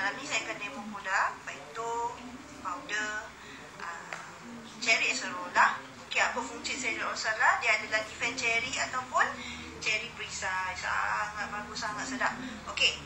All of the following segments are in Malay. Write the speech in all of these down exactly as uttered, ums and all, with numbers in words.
Malam ni saya akan demo produk Phyto Powder uh, Cherry Acerola. Okey, apa fungsi Cherry Acerola? Dia adalah kifen cherry ataupun cherry brisa. Sangat bagus, sangat sedap. Okey,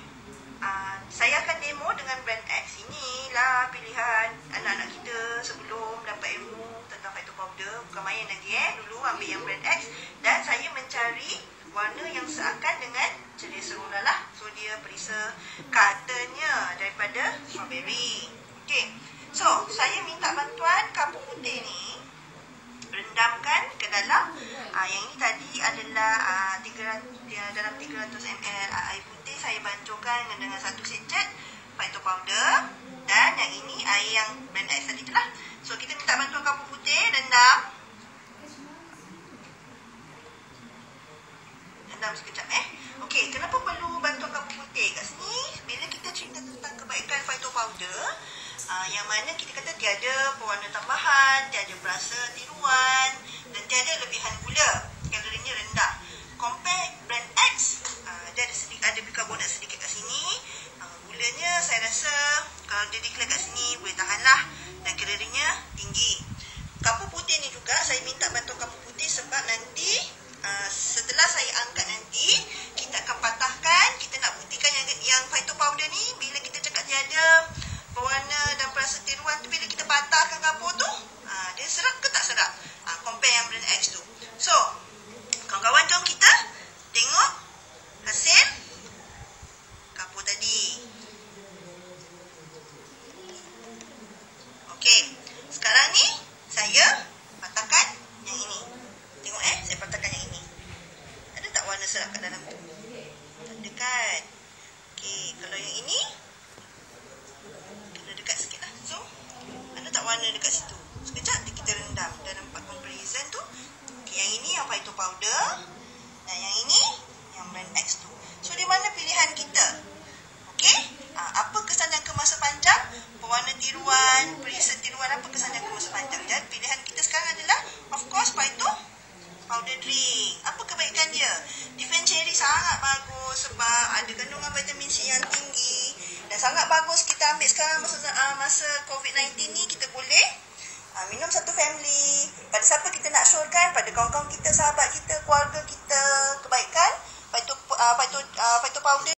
uh, saya akan demo dengan brand X. Inilah pilihan anak-anak kita sebelum dapat ilmu tentang Phyto Powder. Bukan main lagi eh. Dulu ambil yang brand X. Dan saya mencari warna yang seakan dengan cherry acerola lah. So dia perisa katanya daripada strawberry. Okey. So saya minta bantuan kapur putih ni, rendamkan ke dalam aa, yang ini tadi adalah aa, tiga ratus, dalam tiga ratus mililiter air putih. Saya bancuhkan dengan satu sachet Phyto Powder dan yang ini air yang brand X tadi tu lah. So kita minta bantuan kapur putih, rendam sekejap eh. Okey, kenapa perlu bantuan kapur putih? Kat sini bila kita cerita tentang kebaikan Phyto Powder, uh, yang mana kita kata tiada pewarna tambahan, tiada berasa tiruan dan tiada lebihan gula. Kalorinya rendah. Compare brand X, uh, dia ada sedikit, ada bikarbonat sedikit kat sini. Uh, gulanya saya rasa kalau dia declare kat sini boleh tahanlah dan kalorinya tinggi. Kapur putih ni juga saya minta bantuan kapur putih sebab nanti Uh, setelah saya angkat nanti, kita akan patahkan. Kita nak buktikan yang, yang Phyto Powder ni, bila kita cakap dia ada berwarna dan perasa tiruan tu, bila kita patahkan kapur tu, uh, dia sedap ke tak sedap? uh, Compare yang brand X tu. So, kawan-kawan, jom kita tengok hasil kapur tadi. Okey, sekarang ni saya patahkan yang ini. Tengok eh, saya patahkan yang ini. Warna sedap kat dalam tu tak dekat. Okey, kalau yang ini kena dekat sikit lah. So ada tak warna dekat situ? Sekejap kita rendam dan nampak comparison tu. Okey, yang ini yang Phyto Powder dan yang ini yang brand X tu. So di mana pilihan kita? Okey, apa kesan jangka masa panjang? Pewarna tiruan, perisa tiruan, apa kesan jangka masa panjang? Dan pilihan kita sekarang adalah of course Phyto Powder drink. Apa kebaikan dia? Defend cherry sangat bagus sebab ada kandungan vitamin C yang tinggi dan sangat bagus kita ambil sekarang masa uh, masa COVID nineteen ni. Kita boleh uh, minum satu family. Pada siapa kita nak syorkan? Pada kawan-kawan kita, sahabat kita, keluarga kita. Kebaikan Phyto uh, Phyto uh, Phyto Powder.